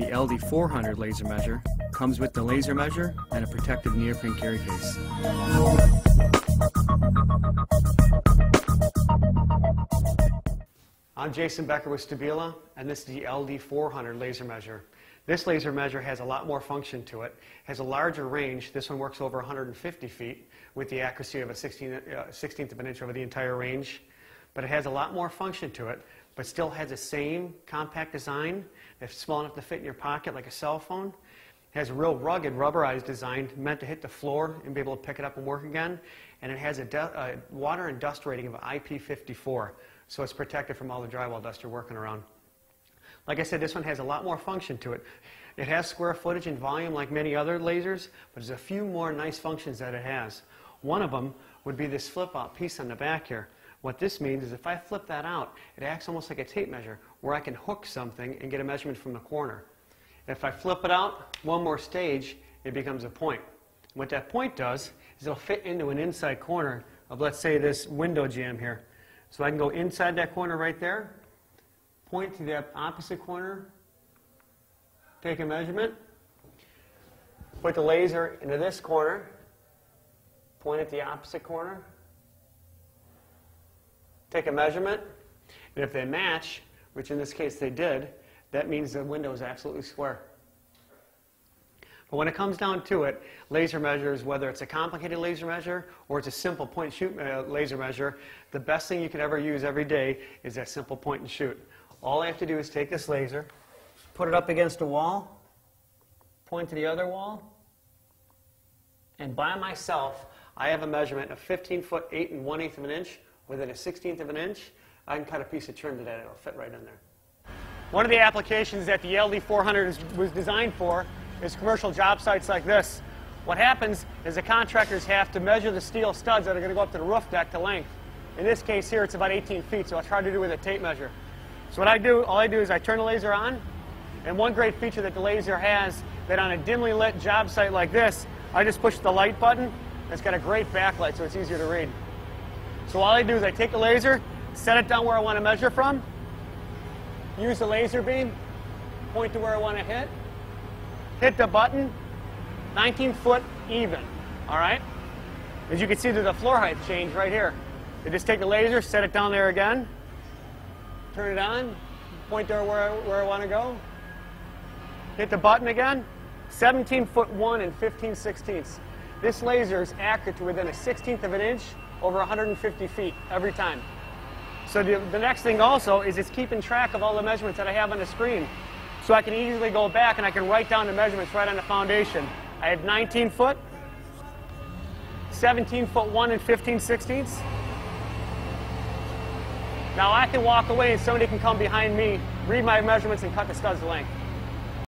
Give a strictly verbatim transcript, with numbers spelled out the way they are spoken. The L D four hundred laser measure comes with the laser measure and a protective neoprene carry case. I'm Jason Becker with Stabila, and this is the L D four hundred laser measure. This laser measure has a lot more function to it, has a larger range. This one works over one hundred fifty feet with the accuracy of a sixteenth of an inch over the entire range. But it has a lot more function to it, but still has the same compact design. It's small enough to fit in your pocket like a cell phone. It has a real rugged, rubberized design meant to hit the floor and be able to pick it up and work again. And it has a, a water and dust rating of I P fifty-four, so it's protected from all the drywall dust you're working around. Like I said, this one has a lot more function to it. It has square footage and volume like many other lasers, but there's a few more nice functions that it has. One of them would be this flip-out piece on the back here. What this means is if I flip that out, it acts almost like a tape measure where I can hook something and get a measurement from the corner. If I flip it out one more stage, it becomes a point. What that point does is it'll fit into an inside corner of, let's say, this window jamb here. So I can go inside that corner right there, point to the opposite corner, take a measurement, put the laser into this corner, point at the opposite corner, take a measurement, and if they match, which in this case they did, that means the window is absolutely square. But when it comes down to it, laser measures, whether it's a complicated laser measure or it's a simple point-and-shoot laser measure, the best thing you can ever use every day is that simple point-and-shoot. All I have to do is take this laser, put it up against a wall, point to the other wall, and by myself, I have a measurement of fifteen foot eight and one eighth of an inch within a sixteenth of an inch. I can cut a piece of trim to that, it'll fit right in there. One of the applications that the L D four hundred was designed for is commercial job sites like this. What happens is the contractors have to measure the steel studs that are going to go up to the roof deck to length. In this case here, it's about eighteen feet, so I try to do with a tape measure. So what I do, all I do is I turn the laser on, and one great feature that the laser has, that on a dimly lit job site like this, I just push the light button, and it's got a great backlight, so it's easier to read. So all I do is I take the laser, set it down where I want to measure from, use the laser beam, point to where I want to hit, hit the button, nineteen foot even, all right? As you can see, there's a floor height change right here. You just take the laser, set it down there again, turn it on, point there where I, where I want to go, hit the button again, seventeen foot one and fifteen sixteenths. This laser is accurate to within a sixteenth of an inch over one hundred fifty feet every time. So the, the next thing also is it's keeping track of all the measurements that I have on the screen. So I can easily go back and I can write down the measurements right on the foundation. I have nineteen foot, seventeen foot one and fifteen sixteenths. Now I can walk away and somebody can come behind me, read my measurements and cut the studs to length.